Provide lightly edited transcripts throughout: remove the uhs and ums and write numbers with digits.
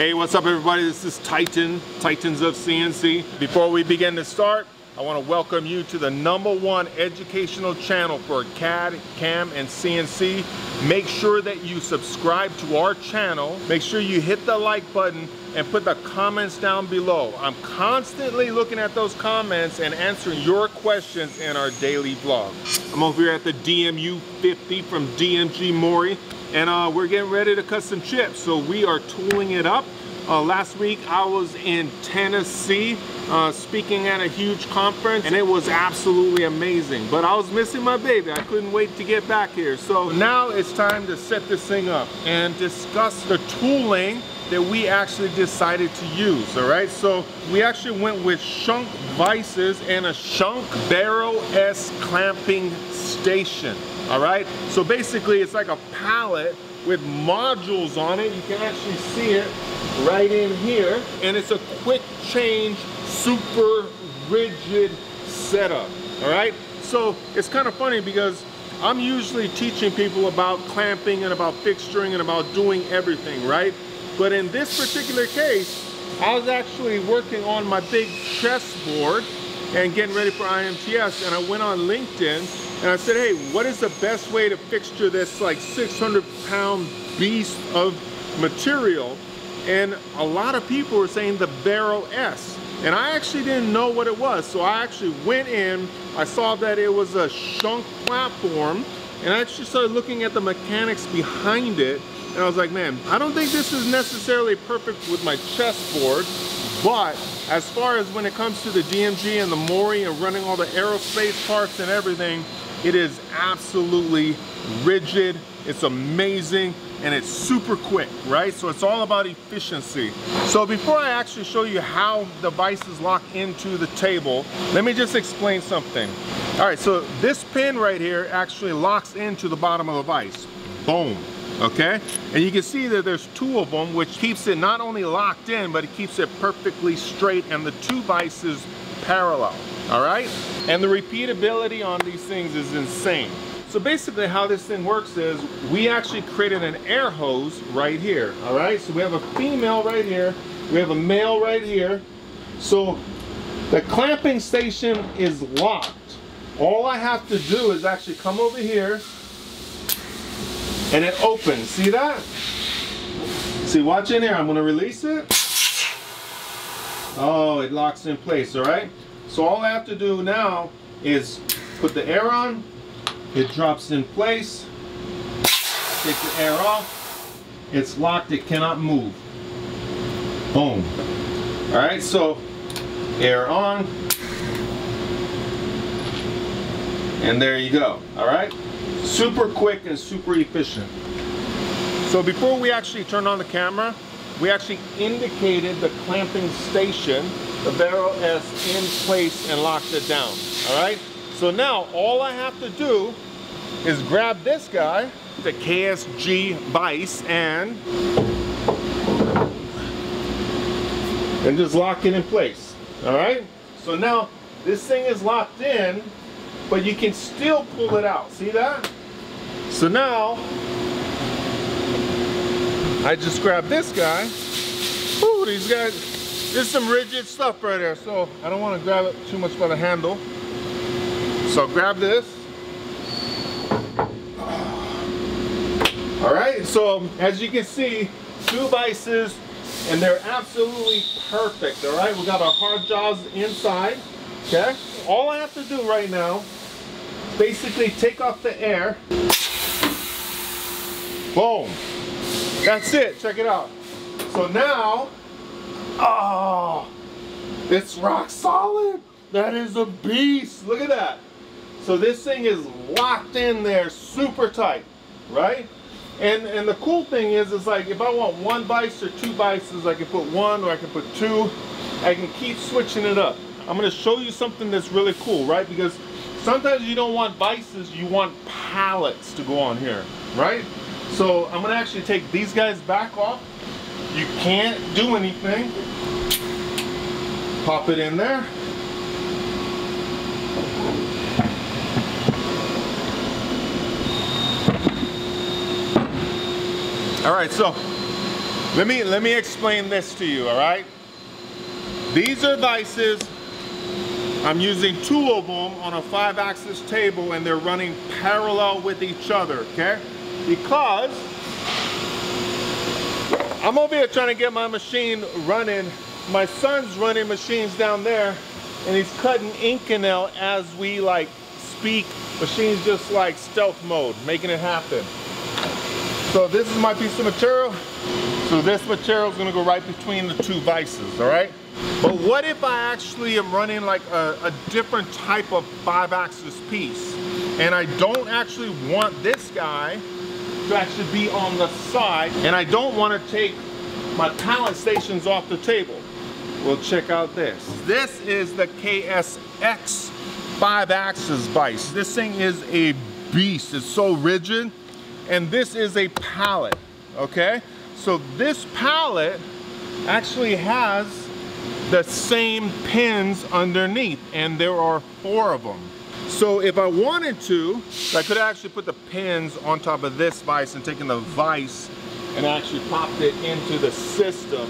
Hey, what's up everybody? This is Titan, Titans of CNC. Before we begin to start, I want to welcome you to the #1 educational channel for CAD, CAM, and CNC. Make sure that you subscribe to our channel. Make sure you hit the like button and put the comments down below. I'm constantly looking at those comments and answering your questions in our daily vlog. I'm over here at the DMU 50 from DMG Mori, and we're getting ready to cut some chips. So we are tooling it up. Last week I was in Tennessee speaking at a huge conference, and it was absolutely amazing. But I was missing my baby. I couldn't wait to get back here. So now it's time to set this thing up and discuss the tooling that we actually decided to use, all right? So we actually went with Schunk vices and a Schunk barrel S clamping station, all right? So basically it's like a pallet with modules on it. You can actually see it right in here. And it's a quick change, super rigid setup, all right? So it's kind of funny because I'm usually teaching people about clamping and about fixturing and about doing everything, right? But in this particular case, I was actually working on my big chessboard and getting ready for IMTS, and I went on LinkedIn and I said, hey, what is the best way to fixture this like 600-pound beast of material? And a lot of people were saying the barrel S. And I actually didn't know what it was. So I actually went in, I saw that it was a Schunk platform, and I actually started looking at the mechanics behind it. And I was like, man, I don't think this is necessarily perfect with my chessboard, but as far as when it comes to the DMG and the Mori and running all the aerospace parts and everything, it is absolutely rigid, it's amazing, and it's super quick, right? So it's all about efficiency. So before I actually show you how the vices lock into the table, let me just explain something. All right, so this pin right here actually locks into the bottom of the vice, boom. Okay, and you can see that there's two of them, which keeps it not only locked in, but it keeps it perfectly straight and the two vices parallel, all right? And the repeatability on these things is insane. So basically how this thing works is we actually created an air hose right here, all right? So we have a female right here, we have a male right here. So the clamping station is locked. All I have to do is actually come over here, and it opens, see that? See, watch in here, I'm gonna release it. Oh, it locks in place, all right? So all I have to do now is put the air on, it drops in place, take the air off, it's locked, it cannot move. Boom. All right, so air on, and there you go, all right? Super quick and super efficient. So before we actually turned on the camera, we actually indicated the clamping station, the barrel S in place, and locked it down, all right? So now all I have to do is grab this guy, the KSG vise, and just lock it in place, all right? So now this thing is locked in, but you can still pull it out, see that? So now, I just grabbed this guy. Ooh, these guys, there's some rigid stuff right there, so I don't want to grab it too much by the handle. So grab this. All right, so as you can see, two vices, and they're absolutely perfect, all right? We got our hard jaws inside, okay? All I have to do right now, basically take off the air. Boom. That's it. Check it out. So now, oh, it's rock solid. That is a beast. Look at that. So this thing is locked in there super tight, right? And the cool thing is, it's like if I want one vice or two vices, I can put one or I can put two. I can keep switching it up. I'm going to show you something that's really cool, right? Because sometimes you don't want vices, you want pallets to go on here, right? So I'm gonna actually take these guys back off. You can't do anything. Pop it in there. All right, so Let me explain this to you, all right? These are vices. I'm using two of them on a 5-axis table and they're running parallel with each other, okay? Because I'm over here trying to get my machine running. My son's running machines down there and he's cutting Inconel as we like speak. Machine's just like stealth mode, making it happen. So this is my piece of material. So this material is going to go right between the two vices, all right? But what if I actually am running like a different type of 5-axis piece and I don't actually want this guy to actually be on the side and I don't want to take my pallet stations off the table? Well, check out this. This is the KSX 5-axis vice. This thing is a beast. It's so rigid. And this is a pallet, okay? So this pallet actually has the same pins underneath, and there are 4 of them. So if I wanted to, I could actually put the pins on top of this vise and taken the vise and actually popped it into the system.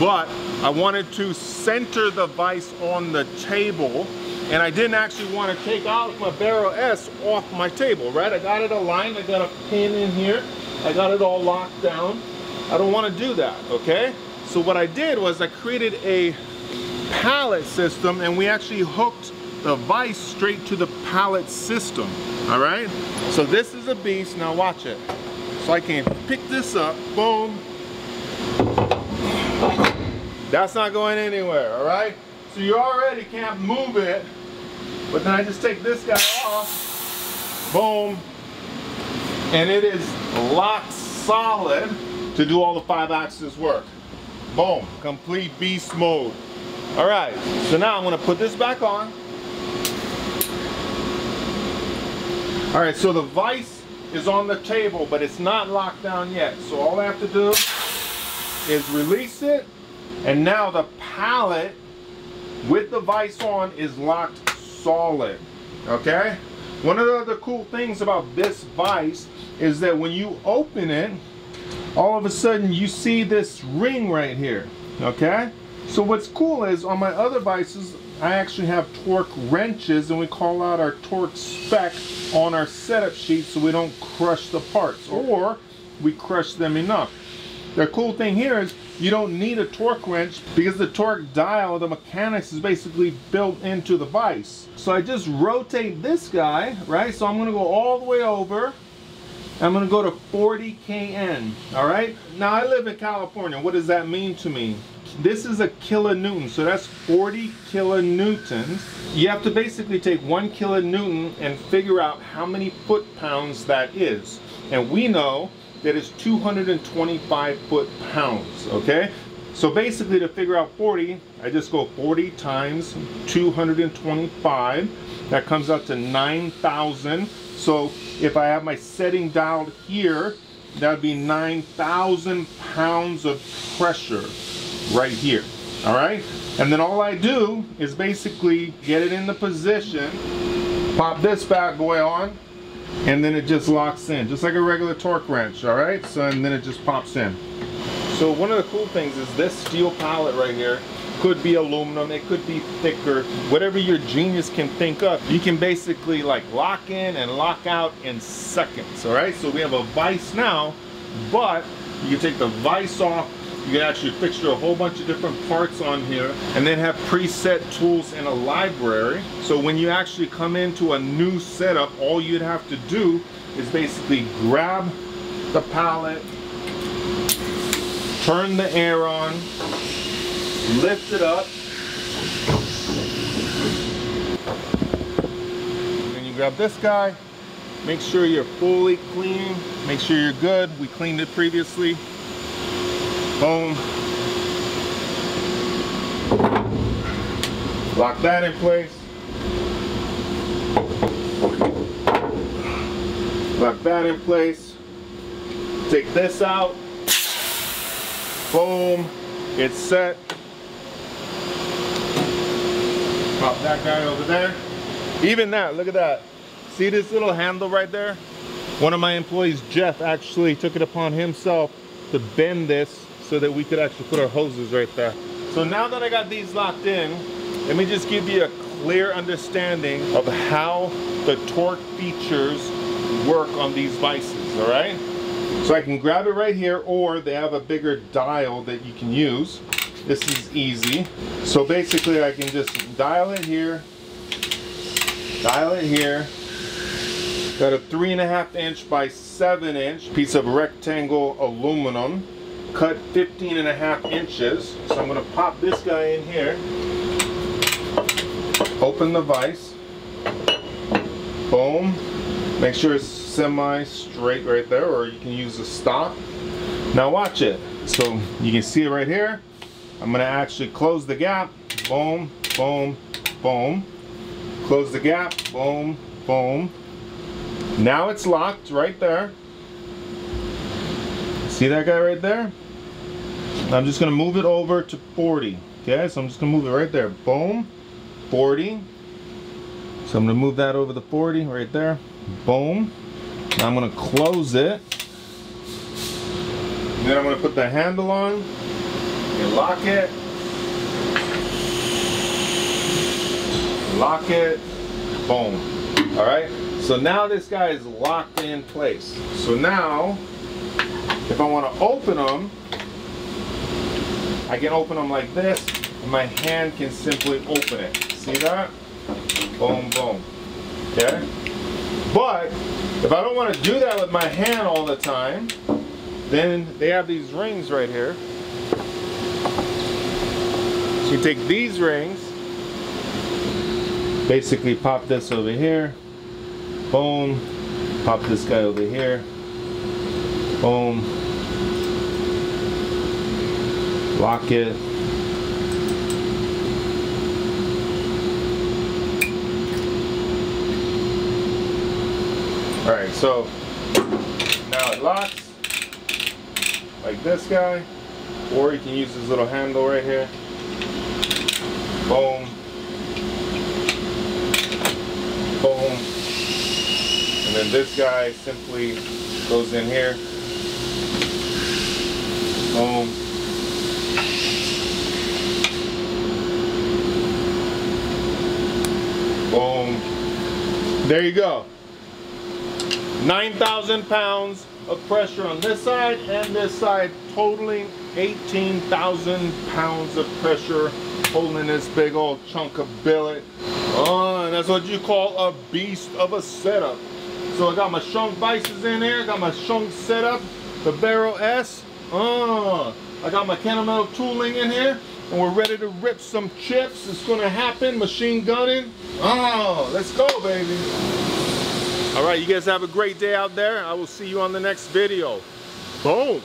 But I wanted to center the vise on the table, and I didn't actually want to take out my barrel S off my table, right? I got it aligned, I got a pin in here, I got it all locked down. I don't want to do that, okay? So what I did was I created a pallet system and we actually hooked the vise straight to the pallet system, all right? So this is a beast, now watch it. So I can pick this up, boom. That's not going anywhere, all right? So you already can't move it, but then I just take this guy off, boom, and it is locked solid to do all the 5-axis work. Boom, complete beast mode. All right, so now I'm gonna put this back on. All right, so the vise is on the table, but it's not locked down yet. So all I have to do is release it, and now the pallet with the vise on is locked solid, okay? One of the other cool things about this vise is that when you open it, all of a sudden you see this ring right here, okay? So what's cool is on my other vices, I actually have torque wrenches and we call out our torque spec on our setup sheet so we don't crush the parts or we crush them enough. The cool thing here is you don't need a torque wrench because the torque dial, the mechanics is basically built into the vise. So I just rotate this guy, right? So I'm gonna go all the way over. I'm gonna go to 40 KN, all right? Now I live in California. What does that mean to me? This is a kilonewton, so that's 40 kilonewtons. You have to basically take 1 kilonewton and figure out how many foot-pounds that is. And we know that is 225 foot-pounds, okay? So basically to figure out 40, I just go 40 times 225. That comes out to 9,000. So if I have my setting dialed here, that would be 9,000 pounds of pressure right here, all right? And then all I do is basically get it in the position, pop this bad boy on, and then it just locks in, just like a regular torque wrench, all right? So, and then it just pops in. So one of the cool things is this steel pallet right here could be aluminum, it could be thicker, whatever your genius can think of, you can basically like lock in and lock out in seconds, all right? So we have a vise now, but you can take the vise off, you can actually fixture a whole bunch of different parts on here and then have preset tools in a library. So when you actually come into a new setup, all you'd have to do is basically grab the pallet, turn the air on, lift it up, and you grab this guy, make sure you're fully clean, make sure you're good. We cleaned it previously. Boom. Lock that in place. Lock that in place. Take this out. Boom. It's set. Pop that guy over there. Even that, look at that. See this little handle right there? One of my employees, Jeff, actually took it upon himself to bend this so that we could actually put our hoses right there. So now that I got these locked in, let me just give you a clear understanding of how the torque features work on these vices, all right? So I can grab it right here, or they have a bigger dial that you can use. This is easy. So basically I can just dial it here, got a 3.5" by 7" piece of rectangle aluminum, cut 15.5 inches. So I'm gonna pop this guy in here, open the vise, boom, make sure it's semi-straight right there, or you can use a stop. Now watch it. So you can see it right here. I'm gonna actually close the gap, boom, boom, boom. Close the gap, boom, boom. Now it's locked right there. See that guy right there? I'm just gonna move it over to 40. Okay, so I'm just gonna move it right there. Boom, 40. So I'm gonna move that over the 40 right there. Boom. Now I'm gonna close it. And then I'm gonna put the handle on and lock it. Lock it, boom. All right, so now this guy is locked in place. So now, if I wanna open them, I can open them like this, and my hand can simply open it. See that? Boom, boom, okay? But if I don't wanna do that with my hand all the time, then they have these rings right here. So you take these rings, basically pop this over here, boom, pop this guy over here, boom, lock it, all right, so now it locks like this guy, or you can use this little handle right here, boom, boom, and then this guy simply goes in here, boom, boom, there you go. 9,000 pounds of pressure on this side and this side, totaling 18,000 pounds of pressure holding this big old chunk of billet. Oh, and that's what you call a beast of a setup. So I got my Schunk vices in there, got my Schunk setup, the Barrel S. Oh, I got my Kennametal tooling in here, and we're ready to rip some chips. It's gonna happen, machine gunning. Oh, let's go, baby. All right, you guys have a great day out there. I will see you on the next video. Boom.